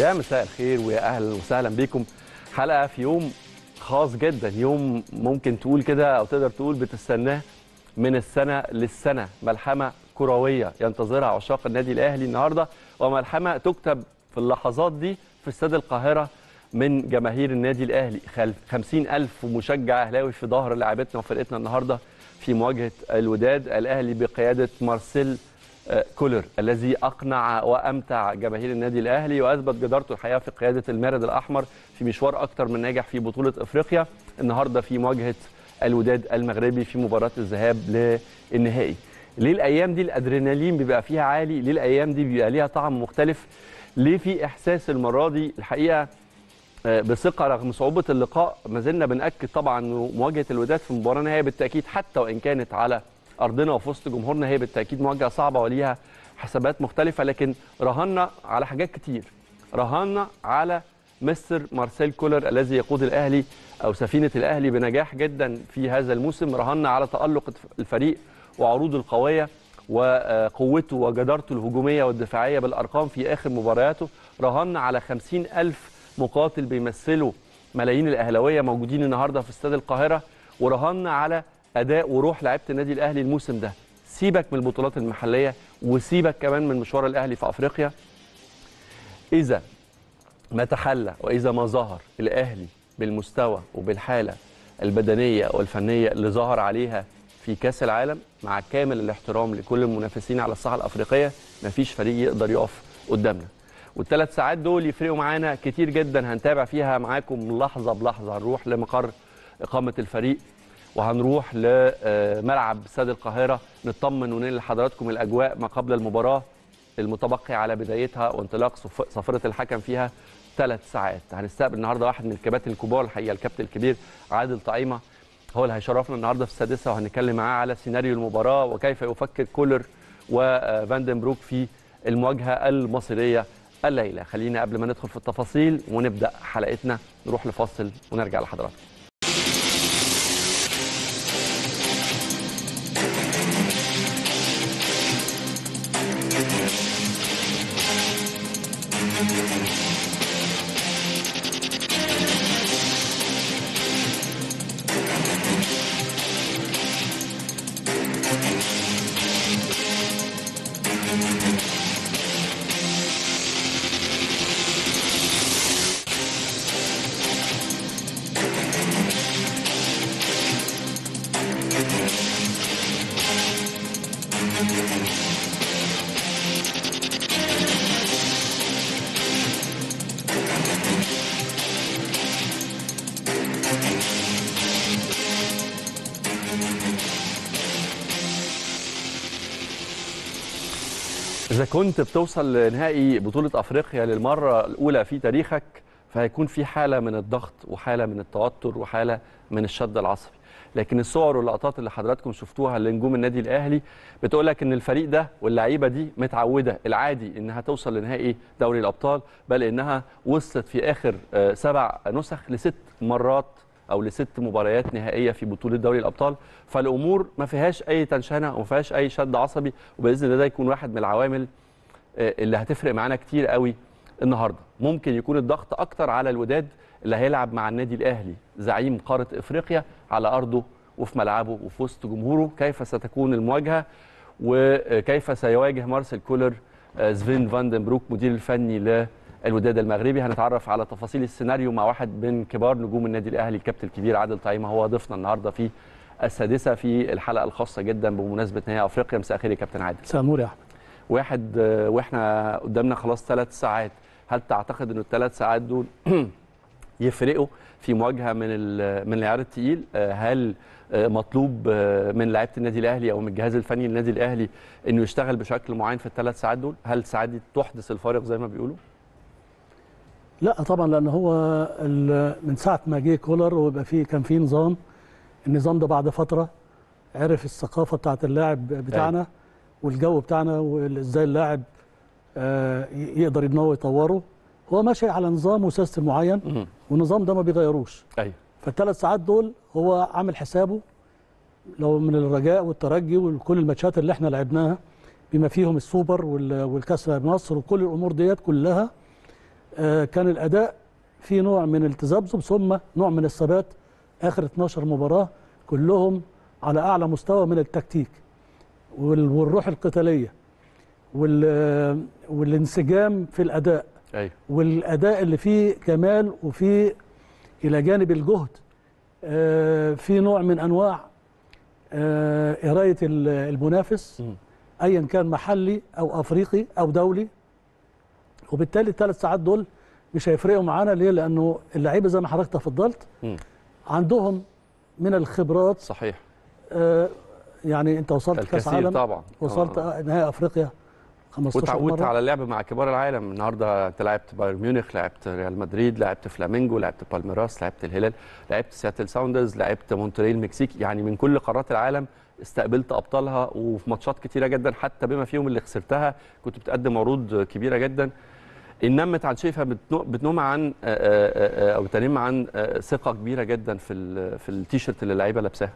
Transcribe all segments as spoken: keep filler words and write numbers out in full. يا مساء الخير ويا اهلا وسهلا بيكم. حلقه في يوم خاص جدا، يوم ممكن تقول كده او تقدر تقول بتستناه من السنه للسنه، ملحمه كرويه ينتظرها عشاق النادي الاهلي النهارده، وملحمه تكتب في اللحظات دي في استاد القاهره من جماهير النادي الاهلي. خمسين ألف مشجع اهلاوي في ظهر لاعبتنا وفرقتنا النهارده في مواجهه الوداد. الاهلي بقياده مارسيل كولر الذي أقنع وأمتع جماهير النادي الأهلي وأثبت جدارته الحقيقة في قيادة المارد الأحمر في مشوار أكتر من ناجح في بطولة أفريقيا. النهاردة في مواجهة الوداد المغربي في مباراة الذهاب للنهائي. ليه الأيام دي الأدرينالين بيبقى فيها عالي؟ ليه الأيام دي بيبقى ليها طعم مختلف؟ ليه في إحساس المرة دي الحقيقة بثقة رغم صعوبة اللقاء؟ ما زلنا بنأكد طبعا أن مواجهة الوداد في مباراة نهائية بالتأكيد حتى وإن كانت على أرضنا وفي وسط جمهورنا هي بالتأكيد مواجهة صعبة وليها حسابات مختلفة، لكن رهنا على حاجات كتير. رهنا على مستر مارسيل كولر الذي يقود الأهلي أو سفينة الأهلي بنجاح جدا في هذا الموسم. رهنا على تألق الفريق وعروضه القوية وقوته وجدارته الهجومية والدفاعية بالأرقام في آخر مبارياته. رهنا على خمسين ألف مقاتل بيمثلوا ملايين الأهلاوية موجودين النهاردة في استاد القاهرة، ورهنا على أداء وروح لعيبة النادي الأهلي الموسم ده. سيبك من البطولات المحلية وسيبك كمان من مشوار الأهلي في أفريقيا. إذا ما تحلى وإذا ما ظهر الأهلي بالمستوى وبالحالة البدنية والفنية اللي ظهر عليها في كأس العالم، مع كامل الاحترام لكل المنافسين على الساحة الأفريقية، مفيش فريق يقدر يقف قدامنا. والثلاث ساعات دول يفرقوا معانا كتير جدا، هنتابع فيها معاكم لحظة بلحظة. هنروح لمقر إقامة الفريق وهنروح لملعب استاد القاهرة نطمن وننقل لحضراتكم الأجواء ما قبل المباراة المتبقي على بدايتها وانطلاق صفرة الحكم فيها ثلاث ساعات. هنستقبل النهارده واحد من الكباتن الكبار الحقيقة، الكابتن الكبير عادل طعيمة، هو اللي هيشرفنا النهارده في السادسة، وهنتكلم معاه على سيناريو المباراة وكيف يفكر كولر وفاندنبروك في المواجهة المصيرية الليلة. خلينا قبل ما ندخل في التفاصيل ونبدأ حلقتنا نروح لفاصل ونرجع لحضراتكم. إذا كنت بتوصل لنهائي بطولة أفريقيا للمرة الأولى في تاريخك، فهيكون في حالة من الضغط وحالة من التوتر وحالة من الشد العصبي. لكن الصور واللقطات اللي حضراتكم شفتوها لنجوم النادي الأهلي بتقولك إن الفريق ده واللعيبة دي متعودة العادي إنها توصل لنهائي دوري الأبطال، بل إنها وصلت في آخر سبع نسخ لست مرات أو لست مباريات نهائية في بطولة دوري الأبطال. فالأمور ما فيهاش أي تنشنة وما فيهاش أي شد عصبي، وبإذن الله ده يكون واحد من العوامل اللي هتفرق معانا كتير قوي النهاردة. ممكن يكون الضغط أكتر على الوداد اللي هيلعب مع النادي الأهلي زعيم قارة إفريقيا على أرضه وفي ملعبه وفي وسط جمهوره. كيف ستكون المواجهة وكيف سيواجه مارسيل كولر سفين فاندنبروك مدير الفني ل الوداد المغربي؟ هنتعرف على تفاصيل السيناريو مع واحد من كبار نجوم النادي الاهلي، الكابتن الكبير عادل طعيمة، هو ضيفنا النهارده في السادسه في الحلقه الخاصه جدا بمناسبه نهائي افريقيا. مساء الخير يا كابتن عادل. مساء النور يا احمد. واحد واحنا قدامنا خلاص ثلاث ساعات، هل تعتقد ان الثلاث ساعات دول يفرقوا في مواجهه من من العيار الثقيل؟ هل مطلوب من لعيبه النادي الاهلي او من الجهاز الفني للنادي الاهلي انه يشتغل بشكل معين في الثلاث ساعات دول؟ هل الساعات دي تحدث الفارق زي ما بيقولوا؟ لا طبعا، لان هو من ساعه ما جه كولر ويبقى فيه كان فيه نظام. النظام ده بعد فتره عرف الثقافه بتاعه اللاعب بتاعنا والجو بتاعنا وازاي اللاعب يقدر ان هو يطوره. هو ماشي على نظام وسيستم معين والنظام ده ما بيغيروش. ايوه، فالثلاث ساعات دول هو عامل حسابه لو من الرجاء والترجي وكل الماتشات اللي احنا لعبناها بما فيهم السوبر والكاس مصر وكل الامور ديت كلها كان الأداء في نوع من التذبذب ثم نوع من الثبات. آخر اثناشر مباراة كلهم على أعلى مستوى من التكتيك والروح القتالية والانسجام في الأداء. أيوة. والأداء اللي فيه كمال وفيه إلى جانب الجهد في نوع من أنواع قراية المنافس أيا كان محلي أو أفريقي أو دولي، وبالتالي الثلاث ساعات دول مش هيفرقوا معانا. ليه؟ لأنه اللعيبة زي ما حضرتك تفضلت عندهم من الخبرات. صحيح. آه يعني أنت وصلت كأس عالم طبعا، وصلت آه. نهائي أفريقيا خمستاشر مرة، وتعودت على اللعب مع كبار العالم. النهارده أنت لعبت بايرن ميونخ، لعبت ريال مدريد، لعبت فلامينجو، لعبت بالميراس، لعبت الهلال، لعبت سياتل ساوندرز، لعبت مونتريال المكسيك. يعني من كل قارات العالم استقبلت أبطالها، وفي ماتشات كتيرة جدا حتى بما فيهم اللي خسرتها كنت بتقدم عروض كبيرة جدا. إن نمت عن شايفها بتنم عن أو بتنم عن ثقة كبيرة جدا في في التيشيرت اللي اللعيبة لابساها.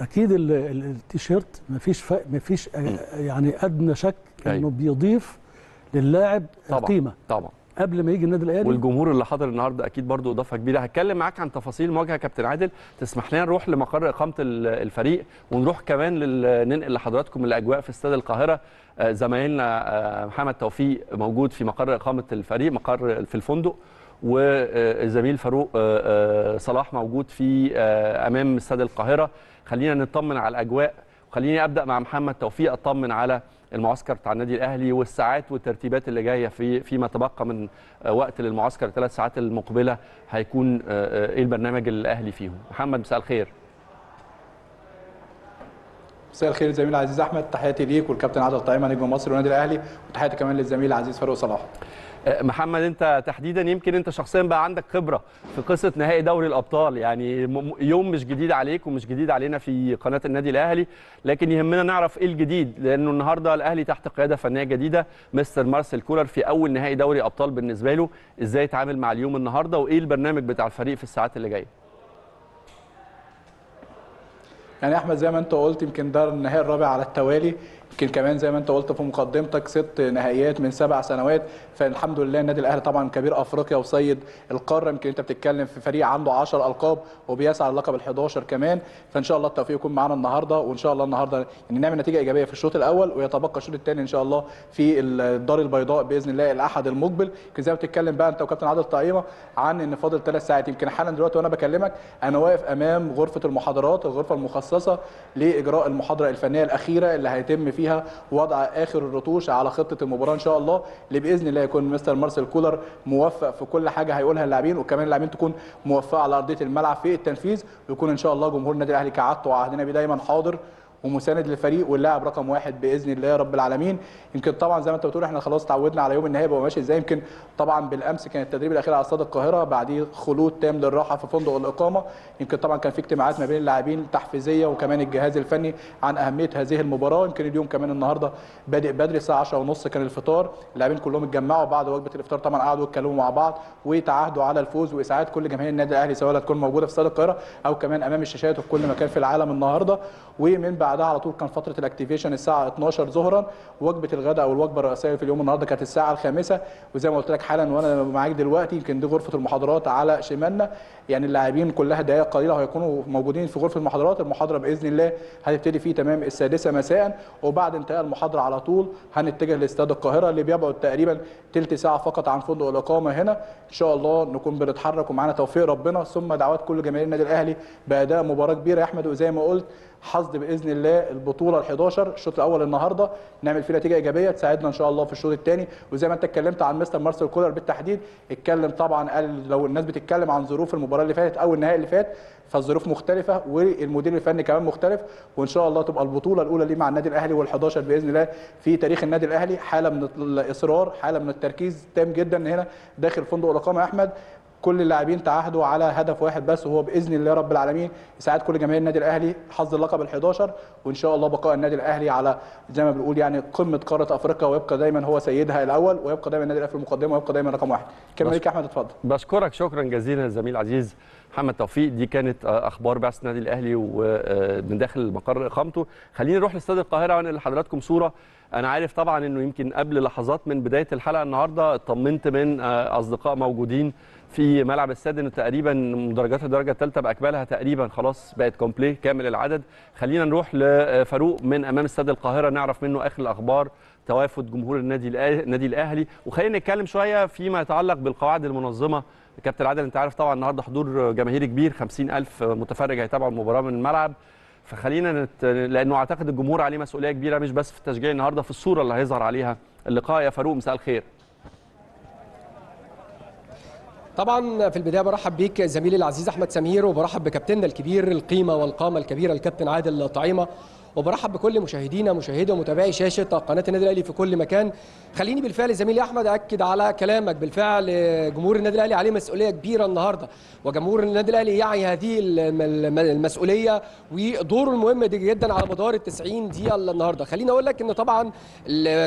أكيد التيشيرت مفيش ف... مفيش يعني أدنى شك إنه بيضيف للاعب قيمة طبعا قبل ما يجي النادي الاهلي. والجمهور اللي حضر النهارده اكيد برضو اضافه كبيره. هتكلم معاك عن تفاصيل مواجهه كابتن عادل، تسمح لنا نروح لمقر اقامه الفريق ونروح كمان لل... ننقل لحضراتكم الاجواء في استاد القاهره. زميلنا محمد توفيق موجود في مقر اقامه الفريق، مقر في الفندق، والزميل فاروق صلاح موجود في امام استاد القاهره. خلينا نطمن على الاجواء، وخليني ابدا مع محمد توفيق اطمن على المعسكر بتاع النادي الاهلي والساعات والترتيبات اللي جايه في فيما تبقى من وقت للمعسكر. ثلاث ساعات المقبله هيكون ايه البرنامج الاهلي فيهم؟ محمد مساء الخير. مساء الخير زميل عزيز احمد، تحياتي ليك والكابتن عادل طعيمه نجم مصر والنادي الاهلي، وتحياتي كمان للزميل العزيز فاروق صلاح. محمد انت تحديدا يمكن انت شخصيا بقى عندك خبره في قصه نهائي دوري الابطال، يعني يوم مش جديد عليك ومش جديد علينا في قناه النادي الاهلي، لكن يهمنا نعرف ايه الجديد، لانه النهارده الاهلي تحت قياده فنيه جديده، مستر مارسيل كولر في اول نهائي دوري ابطال بالنسبه له. ازاي يتعامل مع اليوم النهارده وايه البرنامج بتاع الفريق في الساعات اللي جايه؟ يعني احمد زي ما انت قلت يمكن ده النهائي الرابع على التوالي، يمكن كمان زي ما انت قلت في مقدمتك ست نهائيات من سبع سنوات، فالحمد لله النادي الاهلي طبعا كبير افريقيا وسيد القاره. يمكن انت بتتكلم في فريق عنده عشر القاب وبيسعى للقب ال11 كمان، فان شاء الله التوفيق يكون معانا النهارده، وان شاء الله النهارده يعني نعمل نتيجه ايجابيه في الشوط الاول ويتبقى الشوط الثاني ان شاء الله في الدار البيضاء باذن الله الاحد المقبل. يمكن زي ما بتتكلم بقى انت وكابتن عادل طعيمه عن ان فاضل ثلاث ساعات، يمكن حالا دلوقتي وانا بكلمك انا واقف امام غرفه المحاضرات، الغرفه المخصصه لاجراء المحاضره الفنيه الاخيره اللي هيتم فيها وضع اخر الرتوش على خطه المباراه ان شاء الله، اللي باذن الله يكون مستر مارسيل كولر موفق في كل حاجه هيقولها اللاعبين، وكمان اللاعبين تكون موفقه على ارضيه الملعب في التنفيذ، ويكون ان شاء الله جمهور النادي الاهلي كعادته وعهدنا بيه دايما حاضر ومساند للفريق واللاعب رقم واحد باذن الله رب العالمين. يمكن طبعا زي ما انت بتقول احنا خلاص اتعودنا على يوم النهائي بقى ماشي ازاي. يمكن طبعا بالامس كان التدريب الاخير على استاد القاهره، بعديه خلود تام للراحه في فندق الاقامه. يمكن طبعا كان في اجتماعات ما بين اللاعبين التحفيزيه وكمان الجهاز الفني عن اهميه هذه المباراه. يمكن اليوم كمان النهارده بادئ بدري الساعه عشرة وثلاثين كان الفطار، اللاعبين كلهم اتجمعوا بعد وجبه الافطار طبعا، قعدوا يتكلموا مع بعض ويتعاهدوا على الفوز واسعاد كل جماهير النادي الاهلي، سواء تكون موجوده في استاد القاهره او كمان امام الشاشات وفي كل مكان في العالم النهارده. ومن بعدها على طول كان فتره الاكتيفيشن الساعه اتناشر ظهرا، وجبه الغداء او الوجبه الرئيسيه في اليوم النهارده كانت الساعه الخامسة، وزي ما قلت لك حالا وانا معاك دلوقتي يمكن دي غرفه المحاضرات على شمالنا، يعني اللاعبين كلها دقائق قليله وهيكونوا موجودين في غرفه المحاضرات. المحاضره باذن الله هتبتدي في تمام السادسة مساء، وبعد انتهاء المحاضره على طول هنتجه لاستاد القاهره اللي بيبعد تقريبا ثلث ساعه فقط عن فندق الاقامه هنا. ان شاء الله نكون بنتحرك ومعانا توفيق ربنا، ثم دعوات كل جماهير النادي الاهلي باداء مباراه كبيره يا احمد، وزي ما قلت حصد باذن الله البطوله ال11. الشوط الاول النهارده نعمل فيه نتيجه ايجابيه تساعدنا ان شاء الله في الشوط الثاني. وزي ما انت اتكلمت عن مستر مارسيل كولر بالتحديد، اتكلم طبعا قال لو الناس بتتكلم عن ظروف المباراه اللي فاتت او النهائي اللي فات، فالظروف مختلفه والمدير الفني كمان مختلف، وان شاء الله تبقى البطوله الاولى ليه مع النادي الاهلي وال11 باذن الله في تاريخ النادي الاهلي. حاله من الاصرار، حاله من التركيز تام جدا هنا داخل فندق الاقامه يا احمد، كل اللاعبين تعاهدوا على هدف واحد بس، وهو باذن الله رب العالمين يساعد كل جماهير النادي الاهلي حظ اللقب الحادي عشر، وان شاء الله بقاء النادي الاهلي على زي ما بنقول يعني قمه قاره افريقيا، ويبقى دايما هو سيدها الاول، ويبقى دايما النادي الاهلي في المقدمه، ويبقى دايما رقم واحد. كمل ليك يا احمد، اتفضل. بشكرك شكرا جزيلا الزميل العزيز محمد توفيق. دي كانت اخبار بعثه النادي الاهلي ومن داخل مقر اقامته. خلينا نروح لاستاد القاهره وانقل لحضراتكم صوره. انا عارف طبعا انه يمكن قبل لحظات من بدايه الحلقه النهارده اطمنت من اصدقاء موجودين في ملعب استاد انه تقريبا مدرجات الدرجه الثالثه باكملها تقريبا خلاص بقت كومبلي كامل العدد. خلينا نروح لفاروق من امام استاد القاهره نعرف منه اخر الاخبار، توافد جمهور النادي النادي الاهلي، وخلينا نتكلم شويه فيما يتعلق بالقواعد المنظمه. كابتن عادل انت عارف طبعا النهارده حضور جماهيري كبير، خمسين ألف متفرج هيتابعوا المباراه من الملعب، فخلينا نت... لانه اعتقد الجمهور عليه مسؤوليه كبيره مش بس في التشجيع النهارده، في الصوره اللي هيظهر عليها اللقاء. يا فاروق مساء الخير. طبعا في البدايه برحب بيك زميلي العزيز احمد سمير، وبرحب بكابتننا الكبير القيمه والقامه الكبيره الكابتن عادل طعيمه، وبرحب بكل مشاهدينا مشاهدي ومتابعي شاشه قناه النادي الاهلي في كل مكان. خليني بالفعل زميلي احمد اكد على كلامك، بالفعل جمهور النادي الاهلي عليه مسؤوليه كبيره النهارده، وجمهور النادي الاهلي يعي هذه المسؤوليه ودوره المهم جدا على مدار ال تسعين دقيقه النهارده. خليني اقول لك ان طبعا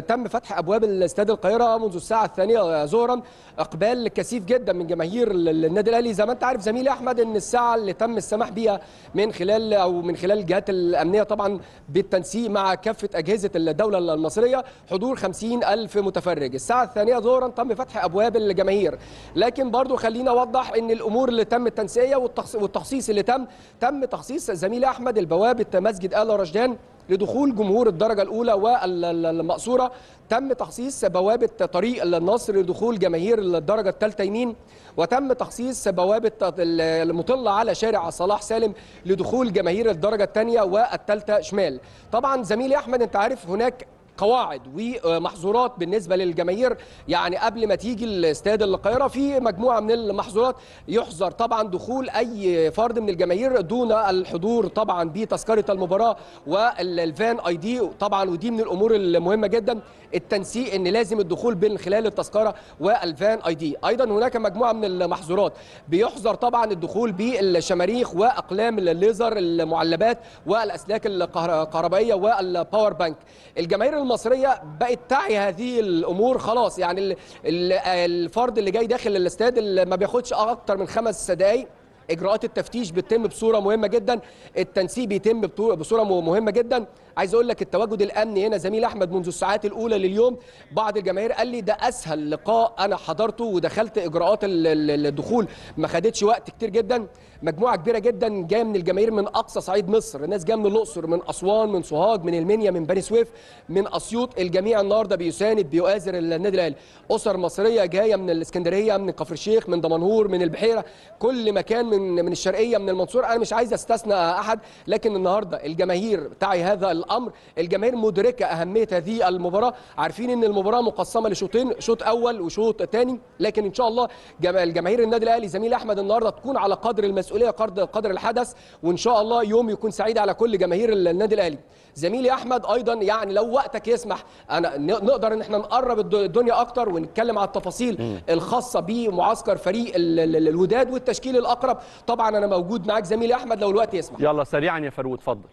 تم فتح ابواب استاد القاهره منذ الساعه الثانيه ظهرا، اقبال كثيف جدا من جماهير النادي الاهلي. زي ما انت عارف زميلي احمد ان الساعه اللي تم السماح بيها من خلال او من خلال الجهات الامنيه طبعا بالتنسيق مع كافة أجهزة الدولة المصرية حضور خمسين ألف متفرج. الساعة الثانية ظهرا تم فتح أبواب الجماهير، لكن برضو خلينا أوضح أن الأمور اللي تم التنسيقية والتخصيص اللي تم تم تخصيص زميلي أحمد البوابة مسجد آل رشدان لدخول جمهور الدرجة الأولى والمقصورة، تم تخصيص بوابة طريق النصر لدخول جماهير الدرجة الثالثة يمين، وتم تخصيص بوابة المطلة على شارع صلاح سالم لدخول جماهير الدرجة الثانية والثالثة شمال. طبعا زميلي أحمد أنت عارف هناك قواعد ومحظورات بالنسبه للجماهير، يعني قبل ما تيجي الاستاد القاهره في مجموعه من المحظورات، يحظر طبعا دخول اي فرد من الجماهير دون الحضور طبعا بتذكره المباراه والفان اي دي طبعا، ودي من الامور المهمه جدا التنسيق ان لازم الدخول من خلال التذكره والفان اي دي. ايضا هناك مجموعه من المحظورات، بيحظر طبعا الدخول بالشماريخ واقلام الليزر المعلبات والاسلاك الكهربائيه والباور بانك. الجماهير المصريه بقت تعي هذه الامور خلاص، يعني الفرد اللي جاي داخل الاستاد ما بياخدش اكتر من خمس دقائق. اجراءات التفتيش بتتم بصوره مهمه جدا، التنسيق بيتم بصوره مهمه جدا. عايز اقول لك التواجد الامني هنا زميل احمد منذ الساعات الاولى لليوم، بعض الجماهير قال لي ده اسهل لقاء انا حضرته ودخلت اجراءات الدخول ما خدتش وقت كتير جدا. مجموعه كبيره جدا جايه من الجماهير من اقصى صعيد مصر، ناس جايه من الاقصر من اسوان من سوهاج من المنيا من بني سويف من اسيوط، الجميع النهارده بيساند بيؤازر النادي الاهلي. اسر مصريه جايه من الاسكندريه من كفر الشيخ من دمنهور من البحيره، كل مكان من من الشرقيه من المنصوره، انا مش عايز استثنى احد، لكن النهارده الجماهير تعي هذا الامر، الجماهير مدركه اهميه هذه المباراه، عارفين ان المباراه مقسمه لشوطين، شوط اول وشوط ثاني، لكن ان شاء الله جماهير النادي الاهلي زميل احمد النهارده تكون على قدر المسؤوليه قدر الحدث، وان شاء الله يوم يكون سعيد على كل جماهير النادي الاهلي. زميلي احمد ايضا يعني لو وقتك يسمح انا نقدر ان احنا نقرب الدنيا اكتر ونتكلم على التفاصيل الخاصه بمعسكر فريق الوداد والتشكيل الاقرب. طبعا انا موجود معاك زميلي احمد لو الوقت يسمح. يلا سريعا يا فاروق اتفضل.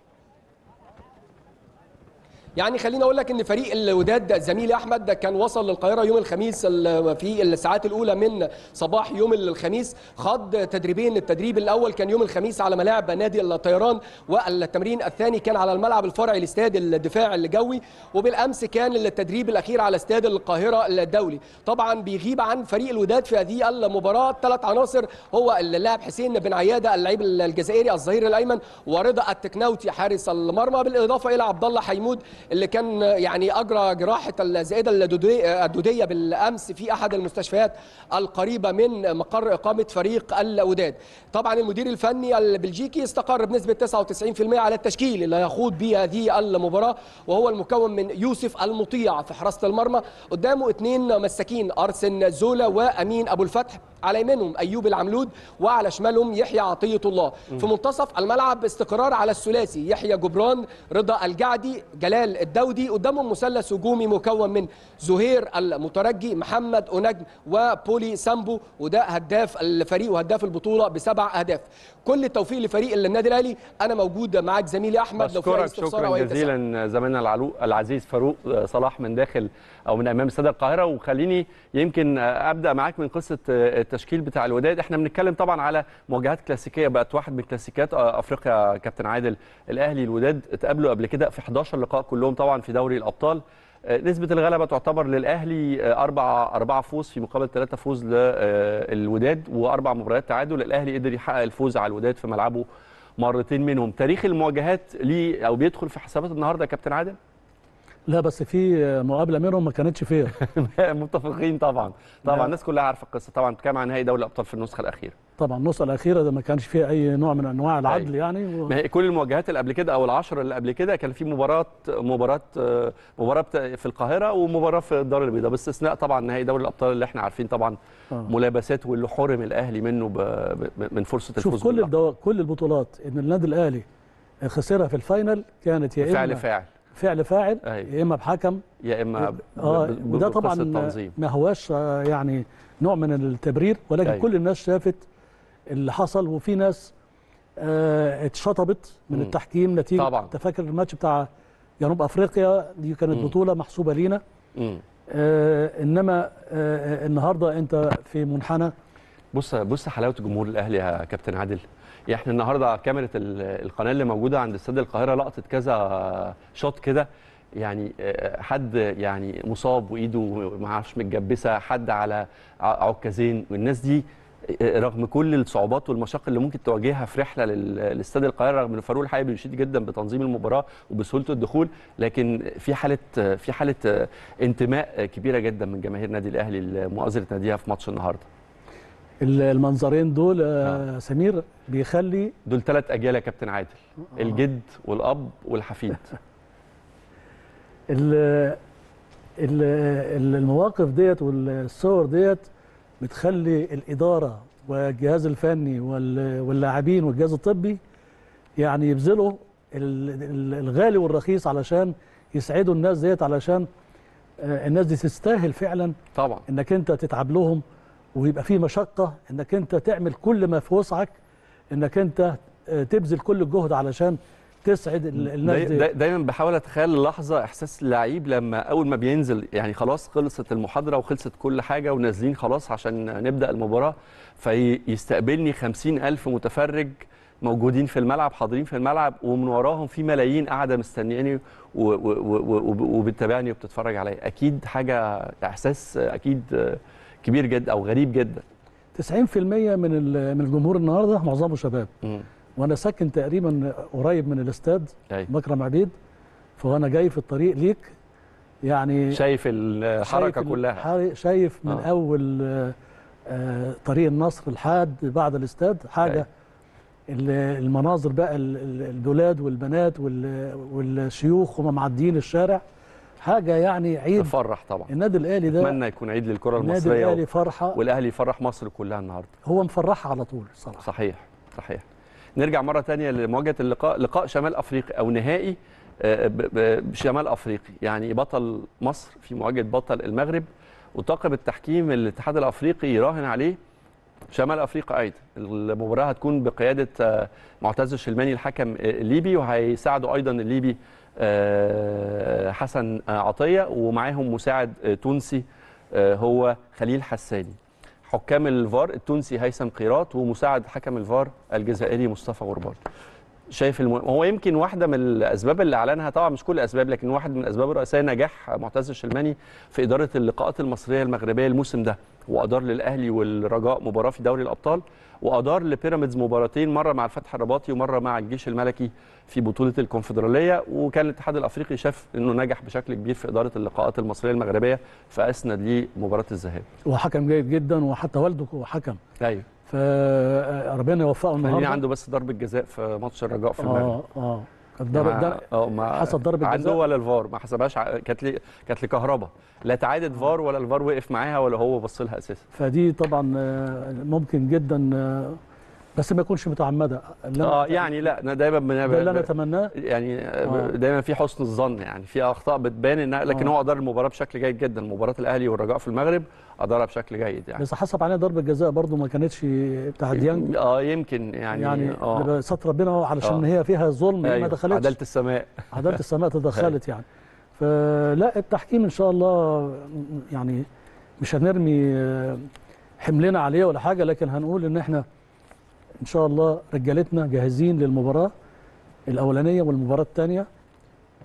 يعني خليني اقول لك ان فريق الوداد زميلي احمد ده كان وصل للقاهره يوم الخميس في الساعات الاولى من صباح يوم الخميس، خاض تدريبين، التدريب الاول كان يوم الخميس على ملاعب نادي الطيران، والتمرين الثاني كان على الملعب الفرعي لاستاد الدفاع الجوي، وبالامس كان التدريب الاخير على استاد القاهره الدولي. طبعا بيغيب عن فريق الوداد في هذه المباراه ثلاث عناصر، هو اللاعب حسين بن عياده اللاعب الجزائري الظهير الايمن، ورضا التكناوتي حارس المرمى، بالاضافه الى عبد الله حيمود اللي كان يعني اجرى جراحه الزائده الدوديه بالامس في احد المستشفيات القريبه من مقر اقامه فريق الوداد. طبعا المدير الفني البلجيكي استقر بنسبه تسعة وتسعين بالمئة على التشكيل اللي هيخوض به هذه المباراه، وهو المكون من يوسف المطيع في حراسه المرمى، قدامه اثنين مساكين ارسن زولا وامين ابو الفتح، على يمينهم أيوب العملود وعلى شمالهم يحيى عطية الله. في منتصف الملعب استقرار على الثلاثي يحيى جبران رضا الجعدي جلال الدودي، قدامهم مثلث هجومي مكون من زهير المترجي محمد أونجم وبولي سامبو، وده هداف الفريق وهداف البطولة بسبع أهداف. كل التوفيق لفريق النادي الأهلي، أنا موجود معاك زميلي أحمد لو في أي استفسار أو أي تساؤل. شكرا جزيلا زميلنا العزيز فاروق صلاح من داخل أو من أمام استاد القاهرة. وخليني يمكن أبدأ معاك من قصة التشكيل بتاع الوداد. احنا بنتكلم طبعا على مواجهات كلاسيكيه، بقت واحد من كلاسيكيات افريقيا كابتن عادل. الاهلي الوداد اتقابلوا قبل كده في حداشر لقاء كلهم طبعا في دوري الابطال. نسبه الغلبه تعتبر للاهلي اربعه اربعه فوز في مقابل ثلاثه فوز للوداد واربع مباريات تعادل. الاهلي قدر يحقق الفوز على الوداد في ملعبه مرتين منهم. تاريخ المواجهات ليه او بيدخل في حسابات النهارده يا كابتن عادل؟ لا بس في مقابله منهم ما كانتش فيها. متفقين طبعا طبعا. الناس كلها عارفه القصه طبعا. بتتكلم عن نهائي دوري الابطال في النسخه الاخيره. طبعا النسخه الاخيره ده ما كانش فيها اي نوع من انواع العدل أي. يعني و... ما هي كل المواجهات اللي قبل كده او العشره اللي قبل كده كان في مباراه مباراه مباراه في القاهره ومباراه في الدار البيضاء، باستثناء طبعا نهائي دوري الابطال اللي احنا عارفين طبعا آه. ملابسات واللي حرم الاهلي منه ب... ب... من فرصه الفوز. شوف كل الدو... كل البطولات ان النادي الاهلي خسرها في الفاينل كانت يا فعل فاعل فعل فاعل أيه. يا اما بحكم يا اما اه وده طبعا ما هواش يعني نوع من التبرير، ولكن أيه. كل الناس شافت اللي حصل، وفي ناس آه اتشطبت من م. التحكيم نتيجه طبعا. انت فاكر الماتش بتاع جنوب افريقيا دي كانت م. بطوله محسوبه لينا آه انما آه النهارده انت في منحنى. بص بص حلاوه جمهور الاهلي يا كابتن عادل. احنا النهارده كاميرا القناه اللي موجوده عند استاد القاهره لقطت كذا شوت كده، يعني حد يعني مصاب وايده ما اعرفش متجبسه، حد على عكازين، والناس دي رغم كل الصعوبات والمشاق اللي ممكن تواجهها في رحله لاستاد القاهره، رغم ان فاروق الحقيقي بيشيد جدا بتنظيم المباراه وبسهوله الدخول، لكن في حاله في حاله انتماء كبيره جدا من جماهير نادي الاهلي لمؤازره ناديها في ماتش النهارده. المنظرين دول آه. سمير بيخلي دول ثلاث اجيال يا كابتن عادل آه. الجد والاب والحفيد. المواقف ديت والصور ديت بتخلي الاداره والجهاز الفني واللاعبين والجهاز الطبي يعني يبذلوا الغالي والرخيص علشان يسعدوا الناس ديت، علشان الناس دي تستاهل فعلا طبعا انك انت تتعب لهم ويبقى في مشقة، انك انت تعمل كل ما في وسعك، انك انت تبذل كل الجهد علشان تسعد الناس دي. دايما بحاول اتخيل اللحظة، احساس اللعيب لما اول ما بينزل يعني خلاص خلصت المحاضرة وخلصت كل حاجة ونازلين خلاص عشان نبدأ المباراة، فيستقبلني خمسين ألف متفرج موجودين في الملعب حاضرين في الملعب، ومن وراهم في ملايين قاعدة مستنياني وبتتابعني وبتتفرج عليا. أكيد حاجة إحساس أكيد كبير جدا او غريب جدا. تسعين بالمية من من الجمهور النهارده معظمه شباب. مم. وانا ساكن تقريبا قريب من الاستاد مكرم عبيد، فانا جاي في الطريق ليك يعني شايف الحركه شايف كلها، شايف من آه. اول آه طريق النصر لحد بعد الاستاد حاجه. أي. المناظر بقى الولاد والبنات والشيوخ وهم معديين الشارع حاجه يعني عيد تفرح طبعا النادي الاهلي ده. اتمنى يكون عيد للكره المصريه. النادي الاهلي فرحه والاهلي يفرح مصر كلها النهارده. هو مفرحها على طول صراحه. صحيح صحيح. نرجع مره ثانيه لمواجهه اللقاء، لقاء شمال افريقيا او نهائي شمال افريقي، يعني بطل مصر في مواجهه بطل المغرب، وطاقم التحكيم الاتحاد الافريقي يراهن عليه شمال افريقيا ايضا. المباراه هتكون بقياده معتز الشلماني الحكم الليبي، وهيساعده ايضا الليبي حسن عطية، ومعاهم مساعد تونسي هو خليل حساني. حكام الفار التونسي هيثم قيراط، ومساعد حكم الفار الجزائري مصطفى غربال. شايف الم... هو يمكن واحده من الاسباب اللي اعلنها، طبعا مش كل الاسباب لكن واحد من الاسباب الرئيسيه نجاح معتز الشلماني في اداره اللقاءات المصريه المغربيه الموسم ده، وادار للاهلي والرجاء مباراه في دوري الابطال، وادار لبيراميدز مباراتين، مره مع الفتح الرباطي ومره مع الجيش الملكي في بطوله الكونفدراليه. وكان الاتحاد الافريقي شاف انه نجح بشكل كبير في اداره اللقاءات المصريه المغربيه، فاسند ليه مباراه الذهاب. وحكم جيد جدا، وحتى والده هو حكم. ايوه فربنا يوفقه النهارده. عنده بس ضربه جزاء في ماتش الرجاء في المغرب. اه اه الضرب اه حسب ضرب الجزاء عنده ولا الفار ما حسبهاش. كانت لي كانت لكهرباء لا تعادت فار ولا الفار وقف معاها ولا هو بص لها اساسا. فدي طبعا ممكن جدا بس ما يكونش متعمده. اه يعني لا انا دايما ده اللي انا اتمناه يعني آه. دايما في حسن الظن يعني في اخطاء بتبان انها لكن آه. هو ادار المباراه بشكل جيد جدا. مباراه الاهلي والرجاء في المغرب ادارها بشكل جيد يعني. بس حسب عليها ضربه جزاء برضو ما كانتش بتاع ديانج اه يمكن يعني يعني آه. ستر ربنا علشان آه. هي فيها ظلم أيوه. ما دخلتش عداله السماء عداله السماء تدخلت يعني. فلا التحكيم ان شاء الله يعني مش هنرمي حملنا عليه ولا حاجه لكن هنقول ان احنا إن شاء الله رجالتنا جاهزين للمباراة الأولانية والمباراة الثانية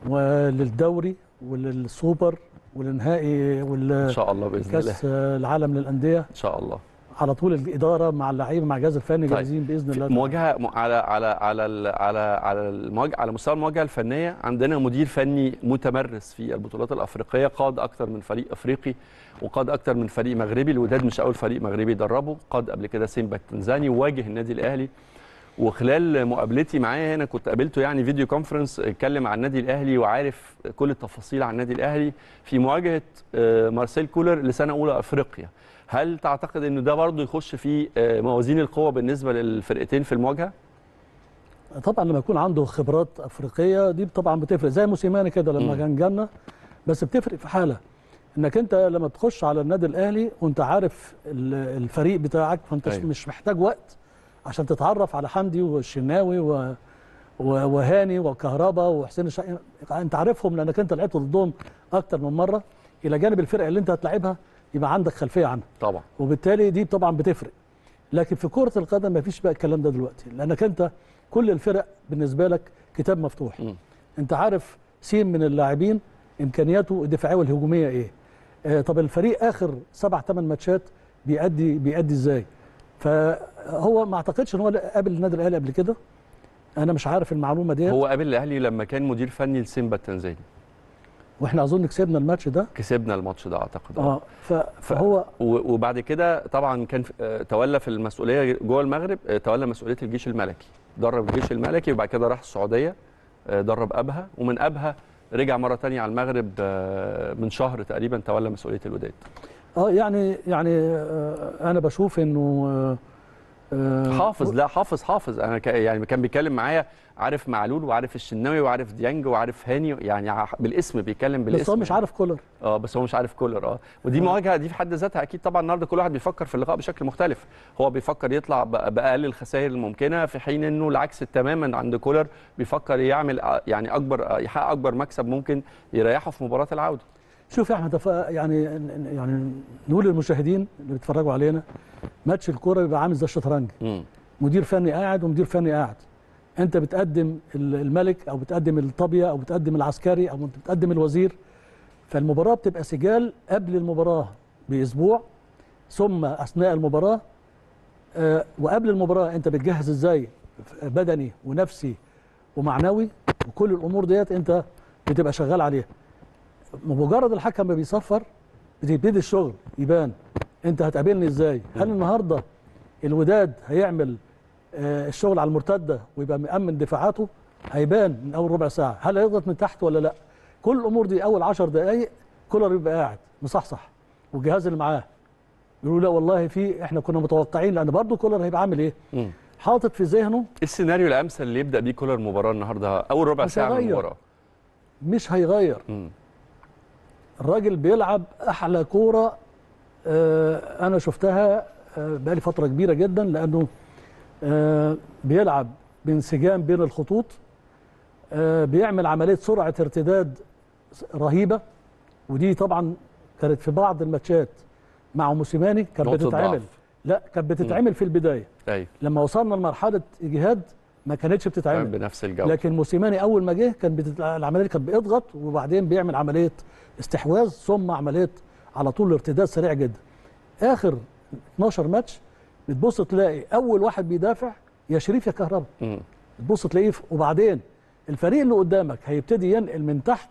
وللدوري وللسوبر والنهائي وال كأس العالم للأندية إن شاء الله. على طول الإدارة مع اللعيبة مع الجهاز الفني جاهزين بإذن الله. مواجهة على على على على على على مستوى المواجهة الفنية عندنا مدير فني متمرس في البطولات الأفريقية، قاد أكتر من فريق أفريقي وقاد أكتر من فريق مغربي. الوداد مش أول فريق مغربي يدربه، قاد قبل كده سيمبا التنزاني وواجه النادي الأهلي. وخلال مقابلتي معاه هنا كنت قابلته يعني فيديو كونفرنس، اتكلم عن النادي الاهلي وعارف كل التفاصيل عن النادي الاهلي في مواجهه مارسيل كولر لسنه اولى افريقيا. هل تعتقد انه ده برضه يخش في موازين القوه بالنسبه للفرقتين في المواجهه؟ طبعا لما يكون عنده خبرات افريقيه دي طبعا بتفرق زي موسيماني كده لما كان جالنا. بس بتفرق في حاله انك انت لما تخش على النادي الاهلي وانت عارف الفريق بتاعك فانت أيوه. مش محتاج وقت عشان تتعرف على حمدي والشناوي و... و... وهاني وكهربا وحسين الشقي. انت عارفهم لانك انت لعبت ضدهم اكتر من مره الى جانب الفرقه اللي انت هتلاعبها يبقى عندك خلفيه عنها طبعا. وبالتالي دي طبعا بتفرق. لكن في كره القدم ما فيش بقى الكلام ده دلوقتي لانك انت كل الفرق بالنسبه لك كتاب مفتوح. م. انت عارف سين من اللاعبين امكانياته الدفاعيه والهجوميه ايه. آه طب الفريق اخر سبع ثمان ماتشات بيأدي بيأدي ازاي. فهو ما اعتقدش ان هو قابل النادي الاهلي قبل كده. انا مش عارف المعلومه دي. هو قابل الاهلي لما كان مدير فني لسيمبا التنزاني واحنا اظن كسبنا الماتش ده. كسبنا الماتش ده اعتقد اه. فهو وبعد كده طبعا كان تولى في المسؤوليه جوه المغرب، تولى مسؤوليه الجيش الملكي، درب الجيش الملكي وبعد كده راح السعوديه درب ابها ومن ابها رجع مره ثانيه على المغرب من شهر تقريبا تولى مسؤوليه الوداد. اه يعني يعني آه انا بشوف انه آه حافظ لا حافظ حافظ انا يعني كان بيتكلم معايا عارف معلول وعارف الشناوي وعارف ديانج وعارف هاني يعني بالاسم بيتكلم بالاسم. بس هو مش عارف كولر اه بس هو مش عارف كولر اه. ودي مواجهه دي في حد ذاتها اكيد طبعا. النهارده كل واحد بيفكر في اللقاء بشكل مختلف، هو بيفكر يطلع باقل الخسائر الممكنه في حين انه العكس تماما عند كولر بيفكر يعمل يعني اكبر يحقق اكبر مكسب ممكن يريحه في مباراه العوده. شوف يا احمد يعني يعني نقول للمشاهدين اللي بيتفرجوا علينا ماتش الكوره بيبقى عامل زي الشطرنج. مدير فني قاعد ومدير فني قاعد. انت بتقدم الملك او بتقدم الطابيه او بتقدم العسكري او انت بتقدم الوزير. فالمباراه بتبقى سجال قبل المباراه باسبوع ثم اثناء المباراه آه وقبل المباراه انت بتجهز ازاي بدني ونفسي ومعنوي وكل الامور ديت انت بتبقى شغال عليها. مجرد الحكم ما بيصفر بتبتدي الشغل يبان انت هتقابلني ازاي. هل النهارده الوداد هيعمل آه الشغل على المرتده ويبقى مأمن دفاعاته هيبان من اول ربع ساعه. هل هيضغط من تحت ولا لا. كل الامور دي اول عشر دقائق كولر بيبقى قاعد مصحصح والجهاز اللي معاه يقولوا لا والله في احنا كنا متوقعين لان برضه كولر هيبقى عامل ايه. م. حاطط في ذهنه السيناريو الامثل اللي يبدا بيه كولر المباراه النهارده اول ربع ساعه من المباراه. مش هيغير. م. الراجل بيلعب احلى كوره آه انا شفتها آه بقالي فتره كبيره جدا لانه آه بيلعب بانسجام بين الخطوط. آه بيعمل عمليه سرعه ارتداد رهيبه ودي طبعا كانت في بعض الماتشات مع موسيماني كانت بتتعمل لا كانت بتتعمل في البدايه. أي. لما وصلنا لمرحله اجهاد ما كانتش بتتعمل بنفس الجوده. لكن موسيماني اول ما جه كان بتتع... العمليه كانت بيضغط وبعدين بيعمل عمليه استحواذ ثم عمليه على طول ارتداد سريع جدا. اخر اتناشر ماتش بتبص تلاقي اول واحد بيدافع يا شريف يا كهربا. بتبص تلاقيه وبعدين الفريق اللي قدامك هيبتدي ينقل من تحت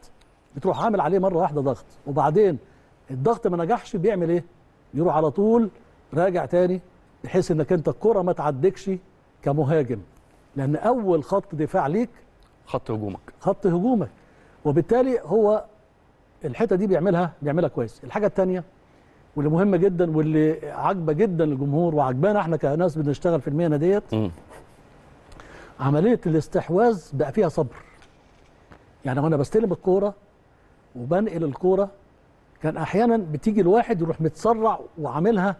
بتروح عامل عليه مره واحده ضغط وبعدين الضغط ما نجحش بيعمل ايه؟ يروح على طول راجع تاني بحيث انك انت الكره ما تعدكش كمهاجم لان اول خط دفاع ليك خط هجومك خط هجومك وبالتالي هو الحته دي بيعملها بيعملها كويس. الحاجه الثانيه واللي مهمه جدا واللي عاجبه جدا للجمهور وعاجبانا احنا كناس بنشتغل في المهنه ديت، م. عمليه الاستحواذ بقى فيها صبر. يعني وانا بستلم الكوره وبنقل الكوره كان احيانا بتيجي الواحد يروح متسرع وعاملها،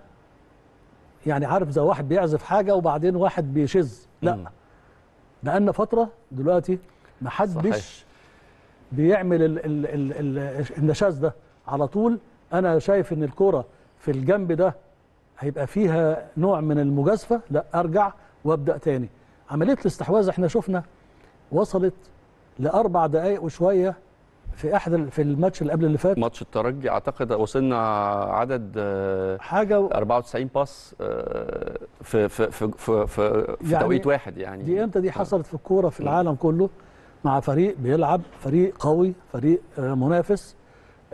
يعني عارف زي واحد بيعزف حاجه وبعدين واحد بيشز. لا، بقالنا فتره دلوقتي ما حدش بيعمل ال ال ال ال النشاز ده. على طول انا شايف ان الكوره في الجنب ده هيبقى فيها نوع من المجازفه، لا ارجع وابدا تاني. عمليه الاستحواذ احنا شفنا وصلت لاربع دقائق وشويه في احد في الماتش اللي قبل اللي فات، ماتش الترجي اعتقد وصلنا عدد حاجه و... أربعة وتسعين باص في في في في, في يعني توقيت واحد. يعني دي امتى دي حصلت في الكوره في العالم كله مع فريق بيلعب، فريق قوي، فريق منافس،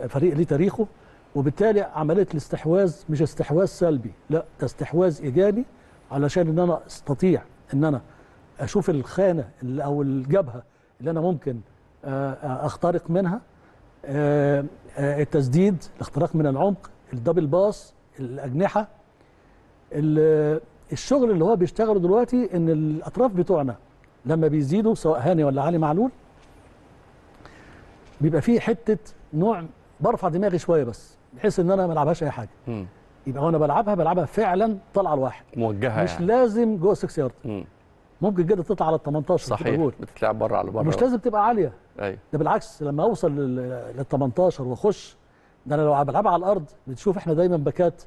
فريق ليه تاريخه. وبالتالي عمليه الاستحواذ مش استحواذ سلبي، لا ده استحواذ ايجابي، علشان ان انا استطيع ان انا اشوف الخانه او الجبهه اللي انا ممكن اخترق منها. التسديد، الاختراق من العمق، الدبل باص، الاجنحه، الشغل اللي هو بيشتغله دلوقتي ان الاطراف بتوعنا لما بيزيدوا سواء هاني ولا علي معلول بيبقى فيه حته نوع برفع دماغي شويه بس بحيث ان انا ما العبهاش اي حاجه. م. يبقى وانا بلعبها بلعبها فعلا طالعه لواحد موجهه، مش يعني لازم جوه الستة يارد، م. ممكن جدا تطلع على ال تمنتاشر، صحيح، بتتلعب بره على بره، مش لازم تبقى عاليه. ايوه ده بالعكس، لما اوصل لل تمنتاشر واخش، ده انا لو بلعبها على الارض بتشوف احنا دايما باكات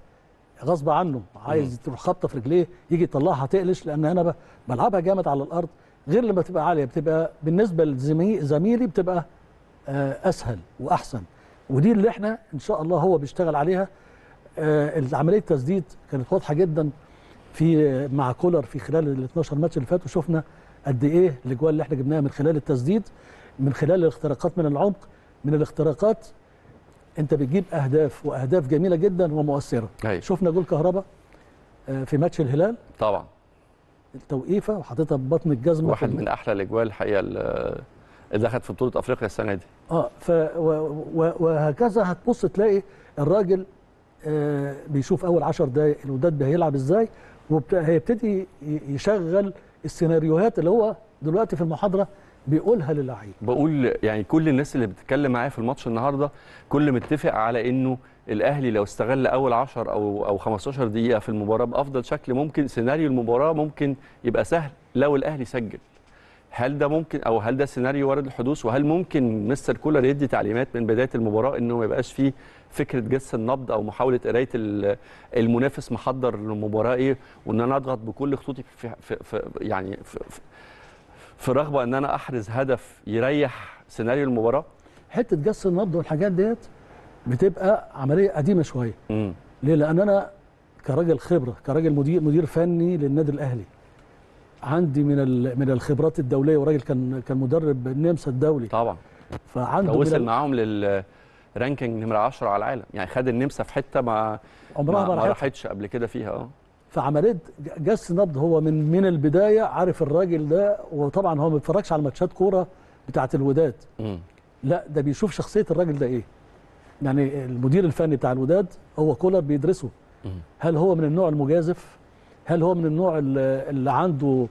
غصب عنه عايز تروح خبطه في رجليه يجي يطلعها تقلش، لان انا بلعبها جامد على الارض. غير لما تبقى عاليه بتبقى بالنسبه لزميلي بتبقى اسهل واحسن، ودي اللي احنا ان شاء الله هو بيشتغل عليها. عمليه التسديد كانت واضحه جدا في مع كولر في خلال ال اتناشر ماتش اللي فات، وشفنا قد ايه الاجوال اللي احنا جبناها من خلال التسديد، من خلال الاختراقات من العمق، من الاختراقات انت بتجيب اهداف واهداف جميله جدا ومؤثره. هي. شفنا جول كهربا في ماتش الهلال طبعا، التوقيفه وحاططها ببطن الجزمه، واحد من احلى الاجوال الحقيقه اللي دخلت في بطوله افريقيا السنه دي. اه ف وهكذا هتبص تلاقي الراجل آه بيشوف اول عشر دقائق الوداد هيلعب ازاي، وهيبتدي يشغل السيناريوهات اللي هو دلوقتي في المحاضره بيقولها للعيب. بقول يعني كل الناس اللي بتتكلم معايا في الماتش النهارده كل متفق على انه الاهلي لو استغل اول عشر او او خمستاشر دقيقه في المباراه بافضل شكل ممكن، سيناريو المباراه ممكن يبقى سهل لو الاهلي سجل. هل ده ممكن او هل ده سيناريو وارد الحدوث؟ وهل ممكن مستر كولر يدي تعليمات من بدايه المباراه انه ما يبقاش فيه فكره جس النبض او محاوله قرايه المنافس محضر للمباراه ايه، وان انا اضغط بكل خطوطي في, في, في يعني في, في رغبه ان انا احرز هدف يريح سيناريو المباراه؟ حته جس النبض والحاجات ديت بتبقى عمليه قديمه شويه. امم ليه؟ لان انا كراجل خبره، كراجل مدير مدير فني للنادي الاهلي، عندي من من الخبرات الدوليه، وراجل كان كان مدرب النمسا الدولي طبعا، فعنده وصل معاهم لل رانكينج نمره عشرة على العالم، يعني خد النمسا في حته ما عمرها ما راحتش قبل كده فيها. اه فعمليه جس نبض هو من من البدايه عارف الراجل ده، وطبعا هو ما بيتفرجش على ماتشات كوره بتاعه الوداد، م. لا ده بيشوف شخصيه الراجل ده ايه. يعني المدير الفني بتاع الوداد هو كولر بيدرسه، م. هل هو من النوع المجازف؟ هل هو من النوع اللي عنده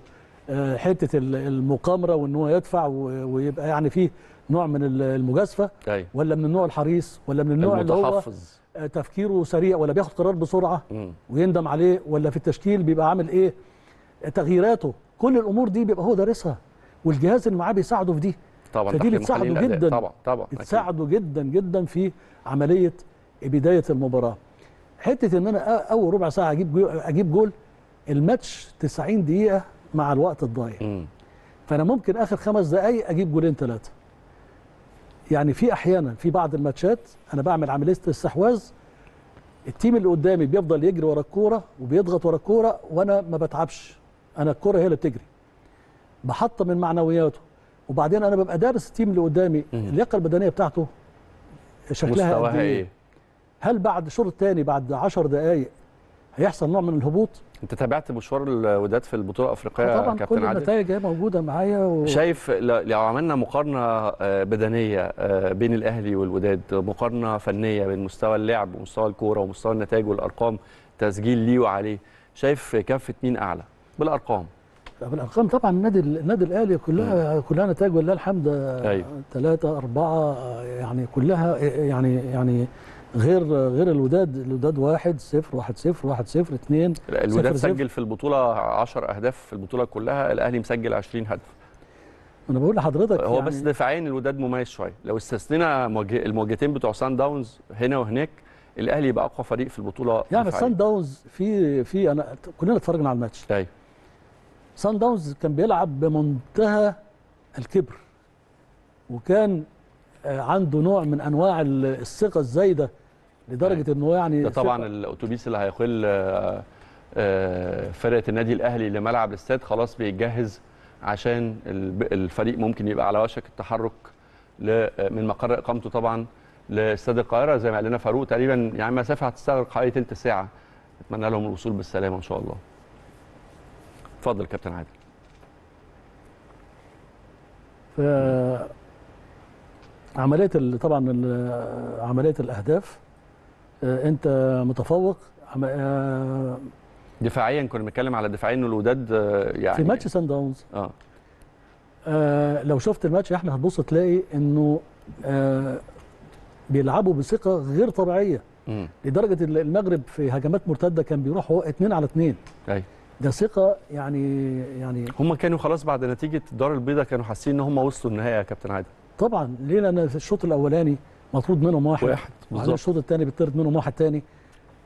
حته المقامره وان هو يدفع ويبقى يعني فيه نوع من المجازفه، أي. ولا من النوع الحريص، ولا من النوع المتحفظ اللي هو تفكيره سريع، ولا بياخد قرار بسرعه م. ويندم عليه، ولا في التشكيل بيبقى عامل ايه، تغييراته، كل الامور دي بيبقى هو دارسها، والجهاز اللي معاه بيساعده في دي طبعا. فدي بتساعده جدا، طبعا طبعا بتساعده جدا جدا في عمليه بدايه المباراه. حته ان انا اول ربع ساعه اجيب جول، اجيب جول الماتش تسعين دقيقه مع الوقت الضايع، فانا ممكن اخر خمس دقائق اجيب جولين ثلاثه. يعني في احيانا في بعض الماتشات انا بعمل عمليه استحواذ، التيم اللي قدامي بيفضل يجري ورا الكوره وبيضغط ورا الكوره وانا ما بتعبش، انا الكوره هي اللي بتجري، بحطم من معنوياته، وبعدين انا ببقى دارس التيم اللي قدامي اللياقه البدنيه بتاعته شكلها مستواها ايه. هل بعد شوط تاني بعد عشر دقائق هيحصل نوع من الهبوط. انت تابعت مشوار الوداد في البطوله الافريقيه طبعا كابتن عادل؟ كل النتائج موجوده معايا و... شايف لو عملنا مقارنه بدنيه بين الاهلي والوداد، مقارنه فنيه بين مستوى اللعب ومستوى الكوره ومستوى النتائج والارقام، تسجيل ليه وعليه، شايف كفه مين اعلى بالارقام؟ بالارقام طبعا النادي النادي الاهلي كلها م. كلها نتائج ولله الحمد، ثلاثه اربعه يعني كلها يعني يعني غير غير الوداد. الوداد واحد صفر واحد صفر واحد صفر اثنين. الوداد سجل في البطوله عشرة اهداف في البطوله كلها، الاهلي مسجل عشرين هدف. انا بقول لحضرتك هو يعني بس دفاعيا الوداد مميز شويه، لو استثنينا المواجهتين بتوع سان داونز هنا وهناك الاهلي يبقى اقوى فريق في البطوله يعني. سان داونز في في انا كلنا اتفرجنا على الماتش. ايوه سان داونز كان بيلعب بمنتهى الكبر، وكان عنده نوع من انواع الثقه الزايده لدرجه انه يعني ده طبعا الاتوبيس اللي هيخل فرقه النادي الاهلي لملعب الاستاد خلاص بيتجهز، عشان الفريق ممكن يبقى على وشك التحرك من مقر اقامته طبعا لاستاد القاهره زي ما قال لنا فاروق، تقريبا يعني مسافه هتستغرق حوالي ثلث ساعه. اتمنى لهم الوصول بالسلامه ان شاء الله. اتفضل كابتن عادل. ف عمليه طبعا عمليه الاهداف انت متفوق دفاعيا. كنا بنتكلم على دفاعيا ان الوداد يعني في ماتش سان داونز اه, آه لو شفت الماتش يا احمد هتبص تلاقي انه آه بيلعبوا بثقه غير طبيعيه م. لدرجه المغرب في هجمات مرتده كان بيروح هو اثنين على اثنين. ايوه ده ثقه يعني يعني هم كانوا خلاص بعد نتيجه الدار البيضاء كانوا حاسين ان هم وصلوا النهايه يا كابتن عادل. طبعا ليه؟ لان الشوط الاولاني مطرود منهم واحد واحد بالظبط، الشوط الثاني بيطرد منهم واحد ثاني،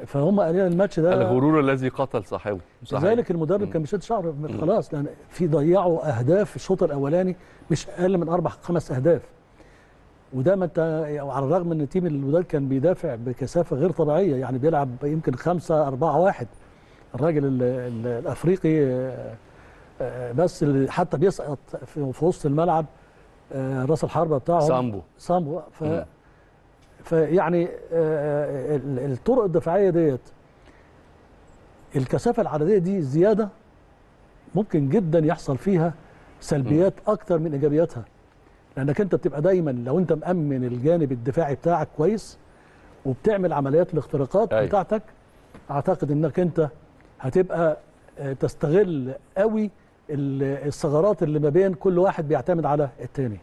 فهم قالين الماتش ده الغرور الذي قتل صاحبه. لذلك المدرب كان بيشد شعره خلاص، لان في ضيعوا اهداف في الشوط الاولاني مش اقل من اربع خمس اهداف، وده ما على الرغم ان تيم الوداد كان بيدافع بكثافه غير طبيعيه، يعني بيلعب يمكن خمسة أربعة واحد. الراجل الافريقي بس حتى بيسقط في وسط الملعب راس الحربه بتاعه سامبو سامبو ف مم. فيعني الطرق الدفاعيه ديت الكثافه العدديه دي زياده ممكن جدا يحصل فيها سلبيات مم. اكتر من ايجابياتها، لانك انت بتبقى دايما لو انت مامن الجانب الدفاعي بتاعك كويس وبتعمل عمليات الاختراقات أي. بتاعتك، اعتقد انك انت هتبقى تستغل قوي الثغرات اللي ما بين كل واحد بيعتمد على الثاني.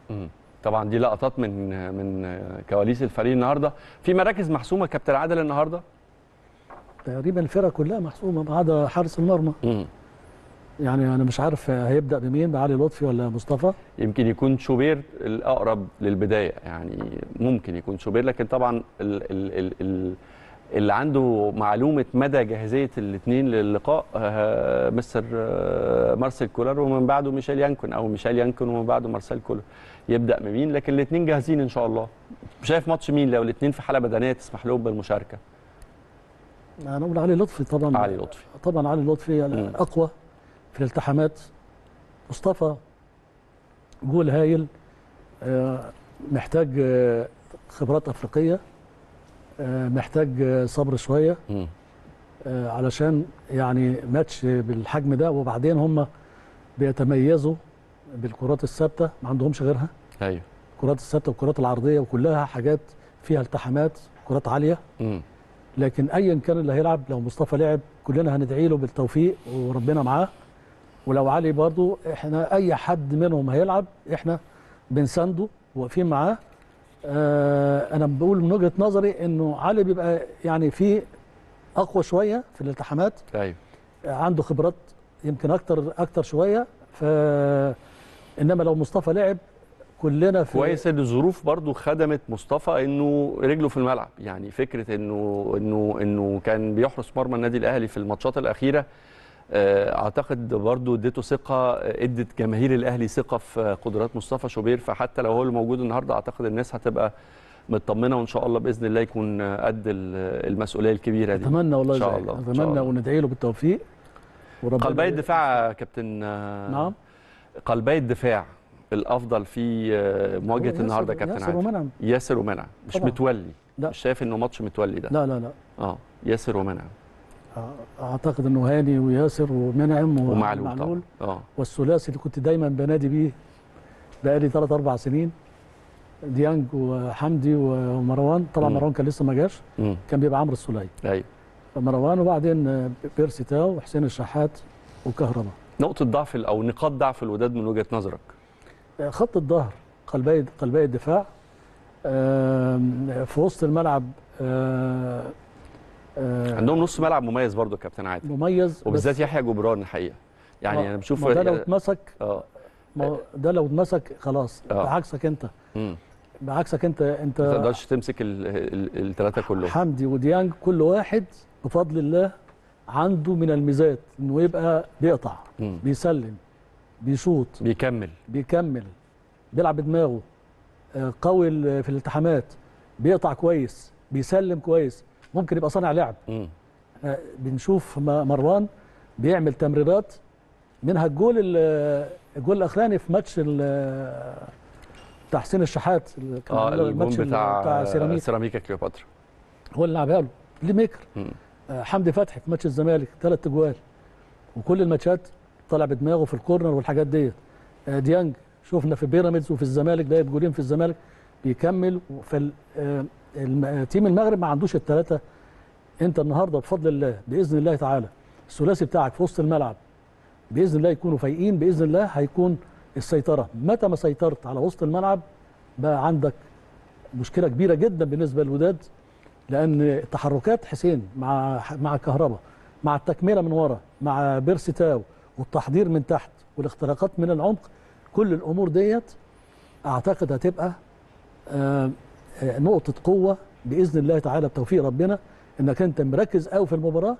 طبعا دي لقطات من من كواليس الفريق النهارده. في مراكز محسومه كابتن عادل النهارده؟ تقريبا الفرقه كلها محسومه ما عدا حارس المرمى. مم. يعني انا مش عارف هيبدا بمين، بعلي لطفي ولا مصطفى؟ يمكن يكون شوبير الاقرب للبدايه، يعني ممكن يكون شوبير، لكن طبعا ال ال ال ال اللي عنده معلومه مدى جاهزيه الاثنين للقاء مستر مارسيل كولر ومن بعده ميشيل يانكون، او ميشيل يانكون ومن بعده مارسيل كولر. يبدا مين؟ لكن الاثنين جاهزين ان شاء الله. شايف ماتش مين لو الاثنين في حاله بدنيه تسمح لهم بالمشاركه؟ انا اقول علي لطفي طبعا. علي لطفي طبعا علي لطفي اقوى في الالتحامات. مصطفى جول هايل، محتاج خبرات افريقيه، محتاج صبر شويه م. علشان يعني ماتش بالحجم ده، وبعدين هم بيتميزوا بالكرات الثابته ما عندهمش غيرها. ايوه الكرات الثابته والكرات العرضيه وكلها حاجات فيها التحامات، كرات عاليه م. لكن ايا كان اللي هيلعب، لو مصطفى لعب كلنا هندعي له بالتوفيق وربنا معاه، ولو علي برضو احنا اي حد منهم هيلعب احنا بنسانده واقفين معاه. آه انا بقول من وجهه نظري انه علي بيبقى يعني فيه اقوى شويه في الالتحامات. ايوه عنده خبرات يمكن اكتر اكتر شويه، ف انما لو مصطفى لعب كلنا في كويس. ان الظروف برضو خدمت مصطفى انه رجله في الملعب، يعني فكره انه انه انه كان بيحرس مرمى النادي الاهلي في الماتشات الاخيره، اعتقد برضو اديته ثقه، ادت جماهير الاهلي ثقه في قدرات مصطفى شوبير، فحتى لو هو اللي موجود النهارده اعتقد الناس هتبقى مطمنه، وان شاء الله باذن الله يكون قد المسؤوليه الكبيره دي. اتمنى والله ان شاء الله، اتمنى وندعي له بالتوفيق. قلبي الدفاع يا كابتن. نعم قلبي الدفاع الافضل في مواجهه النهارده كابتن عادل. ياسر ومنعم. ياسر ومنعم مش متولي. لا. مش شايف انه ماتش متولي ده؟ لا لا لا اه ياسر ومنعم اعتقد انه هاني وياسر ومنعم ومعلول اه والثلاثي اللي كنت دايما بنادي بيه بقالي ثلاث اربع سنين، ديانج وحمدي ومروان. طبعا مم. مروان كان لسه ما جاش، كان بيبقى عمرو السوليه. ايوه مروان، وبعدين بيرسي تاو وحسين الشحات وكهربا. نقطه ضعف او نقاط ضعف الوداد من وجهه نظرك؟ خط الظهر، قلبي قلبي الدفاع، في وسط الملعب عندهم نص ملعب مميز برضه يا كابتن عادل، مميز وبالذات يحيى جبران الحقيقه. يعني انا يعني بشوف ده لو اتمسك اه ده لو اتمسك خلاص. أوه. بعكسك انت مم. بعكسك انت انت ما تقدرش تمسك الثلاثه كلهم. حمدي وديانج كل واحد بفضل الله عنده من الميزات انه يبقى بيقطع مم. بيسلم، بيشوط، بيكمل بيكمل بيلعب بدماغه، قوي في الالتحامات، بيقطع كويس، بيسلم كويس، ممكن يبقى صانع لعب. مم. بنشوف مروان بيعمل تمريرات منها الجول الجول الاخراني في ماتش بتاع حسين الشحات، اه الماتش بتاع, بتاع سيراميكا سيراميكا كليوباترا هو اللي لعبها له بلاي ميكر. حمدي فتحي في ماتش الزمالك ثلاث اجوال، وكل الماتشات طالع بدماغه في الكورنر والحاجات ديت. ديانج شفنا في بيراميدز وفي الزمالك، جايب جولين في الزمالك بيكمل. فالتيم المغرب ما عندوش الثلاثه. انت النهارده بفضل الله باذن الله تعالى الثلاثي بتاعك في وسط الملعب باذن الله يكونوا فايقين، باذن الله هيكون السيطره. متى ما سيطرت على وسط الملعب بقى عندك مشكله كبيره جدا بالنسبه للوداد، لان تحركات حسين مع مع كهربا، مع التكمله من ورا، مع بيرسي تاو، والتحضير من تحت، والاختراقات من العمق، كل الامور ديت اعتقد هتبقى نقطه قوه باذن الله تعالى بتوفيق ربنا، انك انت مركز قوي في المباراه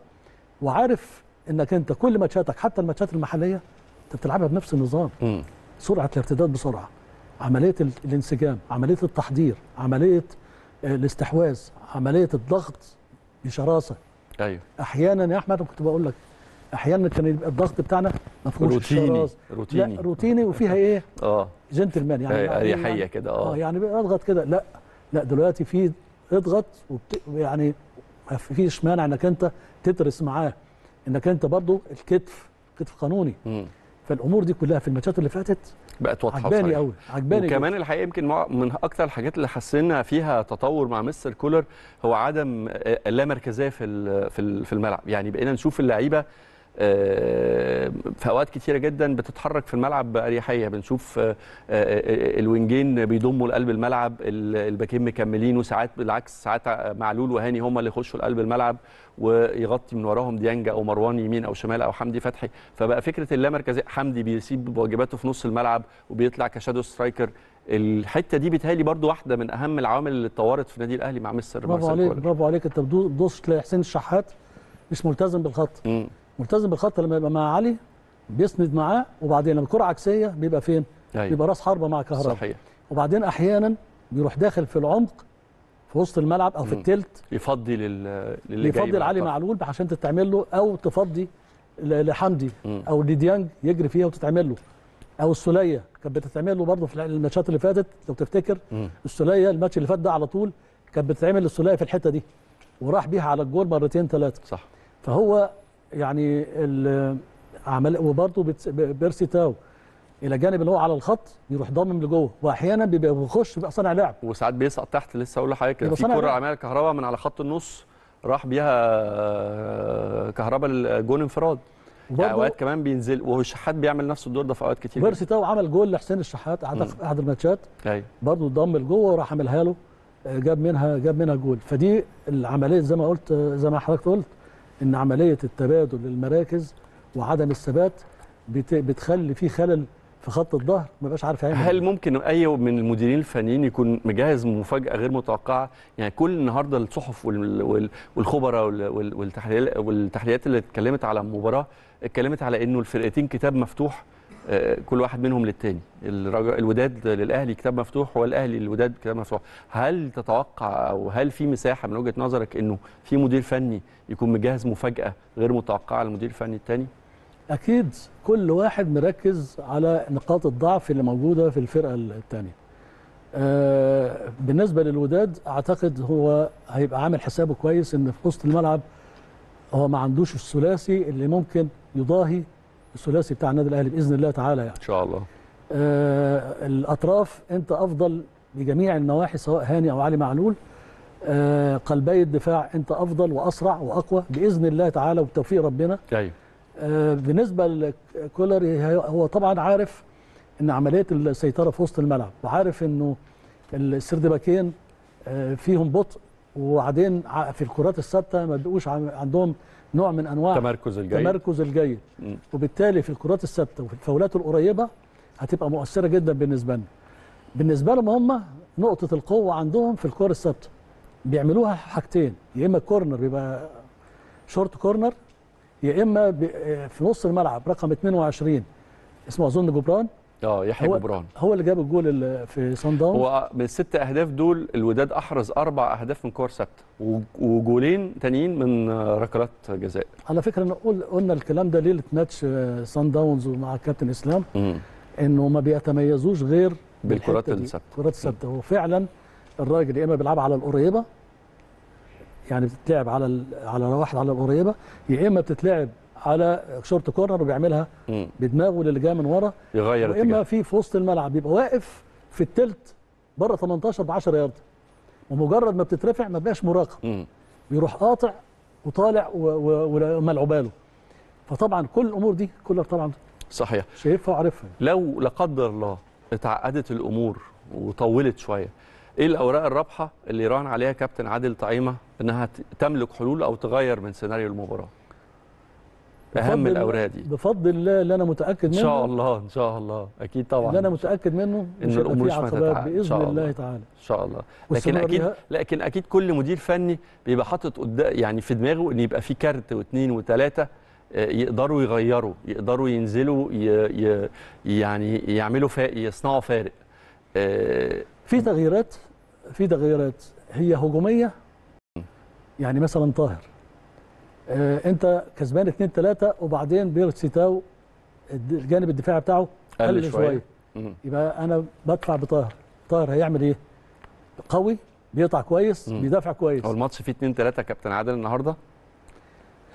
وعارف انك انت كل ماتشاتك حتى الماتشات المحليه انت بتلعبها بنفس النظام. م. سرعه الارتداد بسرعه، عمليه الانسجام، عمليه التحضير، عمليه الاستحواذ، عمليه الضغط بشراسه. ايوه احيانا يا احمد كنت بقول لك احيانا كان يبقى الضغط بتاعنا مفهوش روتيني روتيني لا روتيني وفيها ايه؟ اه جنتلمان، يعني اريحيه كده اه يعني اضغط كده. لا لا دلوقتي في اضغط وبت... يعني ما فيش مانع انك انت تدرس معاه، انك انت برضه الكتف كتف قانوني. م. فالامور دي كلها في الماتشات اللي فاتت بقت واضحه عجباني قوي، عجباني وكمان الحقيقه يمكن من اكثر الحاجات اللي حسينا فيها تطور مع مستر كولر هو عدم اللامركزيه في في الملعب. يعني بقينا نشوف اللعيبه في اوقات كتيره جدا بتتحرك في الملعب باريحيه، بنشوف الوينجين بيضموا لقلب الملعب، الباكين مكملين، وساعات بالعكس ساعات معلول وهاني هم اللي يخشوا لقلب الملعب ويغطي من وراهم ديانج او مروان يمين او شمال او حمدي فتحي. فبقى فكره اللامركزيه، حمدي بيسيب واجباته في نص الملعب وبيطلع كشادو سترايكر. الحته دي بتهيألي برضو واحده من اهم العوامل اللي اتطورت في النادي الاهلي مع مستر كولر. برافو عليك برافو عليك انت بتبص تلاقي حسين الشحات مش ملتزم بالخط. م. ملتزم بالخط لما يبقى مع علي بيسند معاه، وبعدين لما الكره عكسيه بيبقى فين؟ أيوة. بيبقى راس حربه مع كهرباء. صحيح. وبعدين احيانا بيروح داخل في العمق في وسط الملعب او في التلت، يفضي لل يفضي لعلي معلول عشان تتعمل له، او تفضي لحمدي مم. او لديانج يجري فيها وتتعمل له، او السوليه كانت بتتعمل له برضه في الماتشات اللي فاتت لو تفتكر. مم. السوليه الماتش اللي فات ده على طول كانت بتتعمل للسوليه في الحته دي وراح بيها على الجول مرتين ثلاثه. صح. فهو يعني عمل، وبرضه بيرسي تاو الى جانب اللي هو على الخط بيروح ضامم لجوه، واحيانا بيبقى بيخش بيبقى صانع لعب، وساعات بيسقط تحت. لسه اقول لحضرتك كده في كره عملها كهرباء من على خط النص راح بيها كهرباء الجون انفراد. يعني اوقات كمان بينزل، والشحات بيعمل نفس الدور ده في اوقات كتير. بيرسي تاو عمل جول لحسين الشحات في احد الماتشات برضه، ضم لجوه وراح عملها له، جاب منها جاب منها جول. فدي العمليه زي ما قلت زي ما حضرتك قلت ان عمليه التبادل للمراكز وعدم الثبات بتخلي في خلل في خط الظهر ما بقاش عارف يعمل. هل ممكن اي من المديرين الفنيين يكون مجهز مفاجاه غير متوقعه؟ يعني كل النهارده الصحف والخبراء والتحليلات اللي اتكلمت على المباراه اتكلمت على انه الفرقتين كتاب مفتوح كل واحد منهم للتاني، الوداد للاهلي كتاب مفتوح والاهلي للوداد كتاب مفتوح. هل تتوقع او هل في مساحه من وجهه نظرك انه في مدير فني يكون مجهز مفاجاه غير متوقعه للمدير الفني التاني؟ اكيد كل واحد مركز على نقاط الضعف اللي موجوده في الفرقه التانيه. أه بالنسبه للوداد اعتقد هو هيبقى عامل حسابه كويس ان في وسط الملعب هو ما عندوش الثلاثي اللي ممكن يضاهي الثلاثي بتاع النادي الاهلي باذن الله تعالى يعني. ان شاء الله. آه الاطراف انت افضل بجميع النواحي، سواء هاني او علي معلول. آه قلبي الدفاع انت افضل واسرع واقوى باذن الله تعالى وبتوفيق ربنا. ايوه. آه بالنسبه لكولر، هو طبعا عارف ان عمليه السيطره في وسط الملعب، وعارف انه السردباكين آه فيهم بطء، وبعدين في الكرات الثابته ما بيبقوش عندهم نوع من انواع التمركز الجيد التمركز الجيد م. وبالتالي في الكرات الثابته وفي الفاولات القريبه هتبقى مؤثره جدا بالنسبه لنا. بالنسبه لهم هم نقطه القوه عندهم في الكره الثابته، بيعملوها حاجتين، يا اما كورنر بيبقى شورت كورنر، يا اما في نص الملعب رقم اثنين وعشرين اسمه اظن جبران، اه يحيى جبران هو اللي جاب الجول في صن داونز. هو من الست اهداف دول الوداد احرز اربع اهداف من كور ثابته وجولين تانيين من ركلات جزاء. على فكره نقول قلنا الكلام ده ليله ماتش صن داونز ومع كابتن اسلام م. انه ما بيتميزوش غير بالكرات الثابته الكرات الثابته. وفعلا الراجل يا اما بيلعبها على القريبه، يعني بتتلعب على على واحد على القريبه، يا اما بتتلعب على شورت كورنر وبيعملها بدماغه اللي جاي من ورا، يغير الاتجاه. واما في في وسط الملعب بيبقى واقف في الثلث بره تمنتاشر ب عشرة يارده، ومجرد ما بتترفع ما بقاش مراقب، بيروح قاطع وطالع وملعوباله. فطبعا كل الامور دي كلها طبعا صحيح شايفها وعارفها. لو لا قدر الله اتعقدت الامور وطولت شويه، ايه الاوراق الرابحه اللي راهن عليها كابتن عادل طعيمه انها تملك حلول او تغير من سيناريو المباراه؟ اهم الاوراق دي بفضل الله اللي انا متاكد منه ان شاء الله. ان شاء الله اكيد طبعا اللي انا متاكد منه ان الامور مش هتتعب باذن الله تعالى ان شاء الله. لكن اكيد لكن اكيد كل مدير فني بيبقى حاطط قدام يعني في دماغه ان يبقى في كارت واثنين وثلاثه يقدروا يغيروا، يقدروا ينزلوا ي... يعني يعملوا فا... يصنعوا فارق. آه... في تغييرات في تغييرات هي هجوميه، يعني مثلا طاهر آه انت كسبان اتنين ثلاثه وبعدين بيرتسيتاو الجانب الدفاعي بتاعه قل شويه، يبقى انا بدفع بطاهر. طاهر هيعمل ايه؟ قوي، بيقطع كويس، مم. بيدافع كويس. هو الماتش فيه اتنين ثلاثه كابتن عادل النهارده؟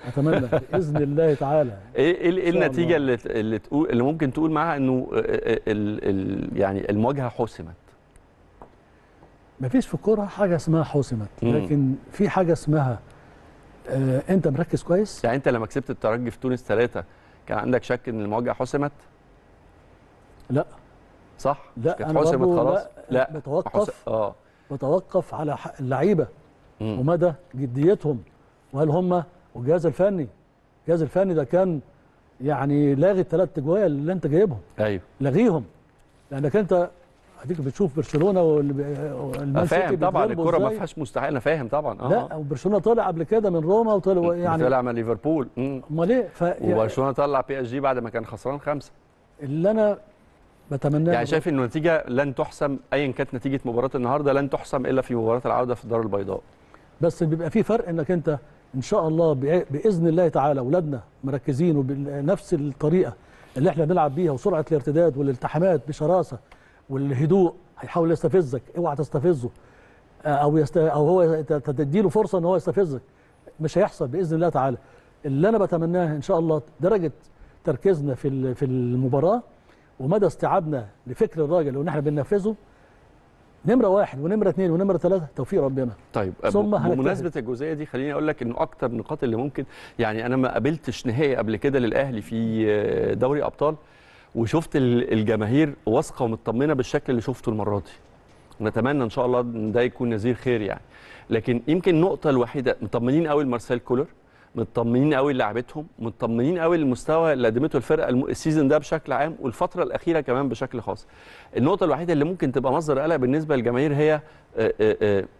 اتمنى باذن الله تعالى. ايه ايه النتيجه اللي اللي تقول اللي ممكن تقول معاها انه ال ال يعني المواجهه حسمت؟ مفيش في الكوره حاجه اسمها حسمت، لكن في حاجه اسمها آه انت مركز كويس. يعني انت لما كسبت الترجي في تونس ثلاثه كان عندك شك ان المواجهه حسمت؟ لا صح؟ لا انا حسمت خلاص. لا, لا. بتوقف اه بتوقف على اللعيبه مم. ومدى جديتهم، وهل هم والجهاز الفني الجهاز الفني ده كان يعني لاغي الثلاث اجوال اللي انت جايبهم. ايوه لاغيهم، لانك انت اديك بتشوف برشلونه والمان سيتي طبعا الكوره ما فيهاش مستحيل. انا فاهم طبعا اه لا، وبرشلونه طلع قبل كده من روما وطلع يعني طلع من ليفربول. امال ايه؟ ف... وبرشلونه طلع بي اس جي بعد ما كان خسران خمسه. اللي انا بتمناه يعني شايف انه نتيجه لن تحسم، ايا كانت نتيجه مباراه النهارده لن تحسم الا في مباراه العوده في الدار البيضاء. بس بيبقى في فرق انك انت ان شاء الله باذن الله تعالى اولادنا مركزين وبنفس الطريقه اللي احنا بنلعب بيها، وسرعه الارتداد والالتحامات بشراسه والهدوء. هيحاول يستفزك، اوعى تستفزه او يست... او هو تديله فرصه ان هو يستفزك، مش هيحصل باذن الله تعالى. اللي انا بتمناه ان شاء الله درجه تركيزنا في في المباراه ومدى استيعابنا لفكر الراجل وان احنا بننفذه نمره واحد ونمره اثنين ونمره ثلاثه توفيق ربنا. طيب ثم بمناسبه الجزئيه دي خليني اقول لك انه اكتر النقاط اللي ممكن، يعني انا ما قابلتش نهائي قبل كده للاهلي في دوري ابطال وشفت الجماهير واثقه ومطمنه بالشكل اللي شفته المره دي. نتمنى ان شاء الله ان ده يكون نذير خير يعني. لكن يمكن النقطه الوحيده مطمنين قوي لمارسيل كولر، مطمنين قوي للاعبتهم، مطمنين قوي للمستوى اللي قدمته الفرقه السيزون ده بشكل عام والفتره الاخيره كمان بشكل خاص. النقطه الوحيده اللي ممكن تبقى مصدر قلق بالنسبه للجماهير هي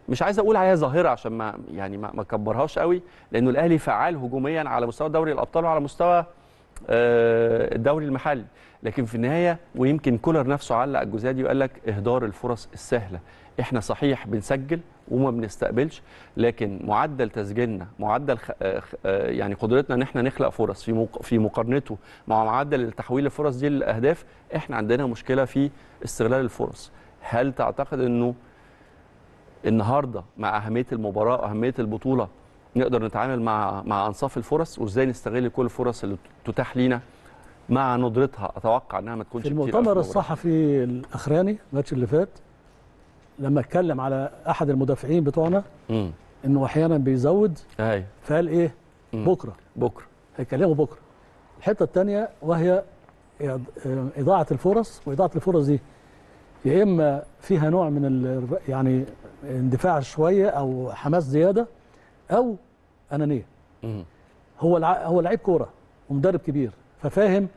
مش عايز اقول عليها ظاهره عشان ما يعني ما اكبرهاش قوي، لانه الاهلي فعال هجوميا على مستوى دوري الابطال وعلى مستوى الدوري المحلي، لكن في النهايه ويمكن كولر نفسه علق الجزئيه دي وقال لك اهدار الفرص السهله. احنا صحيح بنسجل وما بنستقبلش، لكن معدل تسجيلنا معدل خ... يعني قدرتنا ان احنا نخلق فرص في مق... في مقارنته مع معدل تحويل الفرص دي للاهداف، احنا عندنا مشكله في استغلال الفرص. هل تعتقد انه النهارده مع اهميه المباراه واهميه البطوله نقدر نتعامل مع مع انصاف الفرص، وازاي نستغل كل الفرص اللي تتاح لينا مع ندرتها. اتوقع انها ما تكونش كتير. المؤتمر الصحفي الاخراني الماتش اللي فات لما اتكلم على احد المدافعين بتوعنا م. انه احيانا بيزود، ايوه، فقال ايه؟ م. بكره بكره هيكلموا بكره. الحته الثانيه وهي اضاعه الفرص، واضاعه الفرص دي يا اما فيها نوع من ال... يعني اندفاع شويه او حماس زياده او انانيه. م. هو الع... هو لعيب كوره ومدرب كبير، ففاهم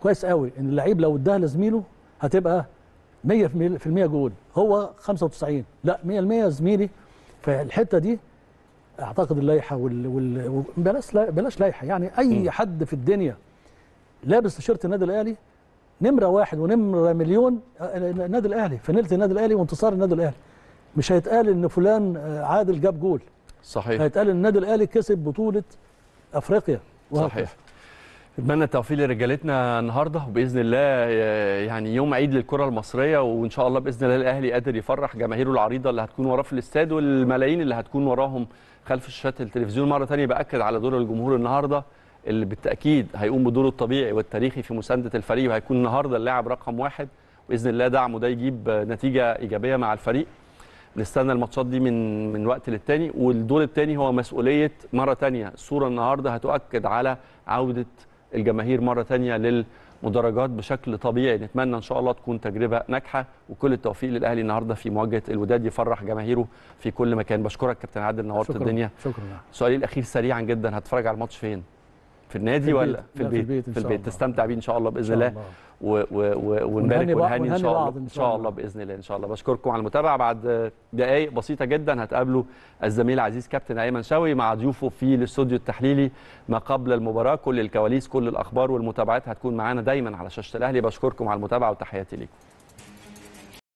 كويس قوي ان اللعيب لو اداها لزميله هتبقى مية بالمية جول، هو خمسة وتسعين، لا مية بالمية زميلي. فالحته دي اعتقد اللائحه وال, وال... بلاش لا... بلاش لائحه، يعني اي م. حد في الدنيا لابس تيشيرت النادي الاهلي نمره واحد ونمره مليون النادي الاهلي، فنيله النادي الاهلي وانتصار النادي الاهلي. مش هيتقال ان فلان عادل جاب جول، صحيح، هيتقال ان النادي الاهلي كسب بطوله افريقيا. صحيح. اتمنى التوفيق لرجالتنا النهارده، وباذن الله يعني يوم عيد للكره المصريه، وان شاء الله باذن الله الاهلي قادر يفرح جماهيره العريضه اللي هتكون وراه في الاستاد، والملايين اللي هتكون وراهم خلف شاشات التلفزيون. مره ثانيه باكد على دور الجمهور النهارده، اللي بالتاكيد هيقوم بدوره الطبيعي والتاريخي في مسانده الفريق، وهيكون النهارده اللاعب رقم واحد، باذن الله دعمه ده يجيب نتيجه ايجابيه مع الفريق. نستنى الماتشات دي من من وقت للتاني، والدور التاني هو مسؤوليه. مره ثانيه الصوره النهارده هتؤكد على عوده الجماهير مره ثانيه للمدرجات بشكل طبيعي. نتمنى ان شاء الله تكون تجربه ناجحه، وكل التوفيق للاهلي النهارده في مواجهه الوداد، يفرح جماهيره في كل مكان. بشكرك كابتن عادل، نورت الدنيا. شكرا. سؤالي الاخير سريعا جدا، هتتفرج على الماتش فين؟ في النادي في ولا في البيت؟ في البيت, في البيت. في البيت. تستمتع بيه ان شاء الله باذن الله، ونبارك ونهني ان شاء الله ان شاء الله باذن الله. ان شاء الله بشكركم على المتابعه. بعد دقائق بسيطه جدا هتقابلوا الزميل العزيز كابتن ايمن شوقي مع ضيوفه في الاستوديو التحليلي ما قبل المباراه. كل الكواليس، كل الاخبار والمتابعات هتكون معانا دايما على شاشه الاهلي. بشكركم على المتابعه، وتحياتي ليكم.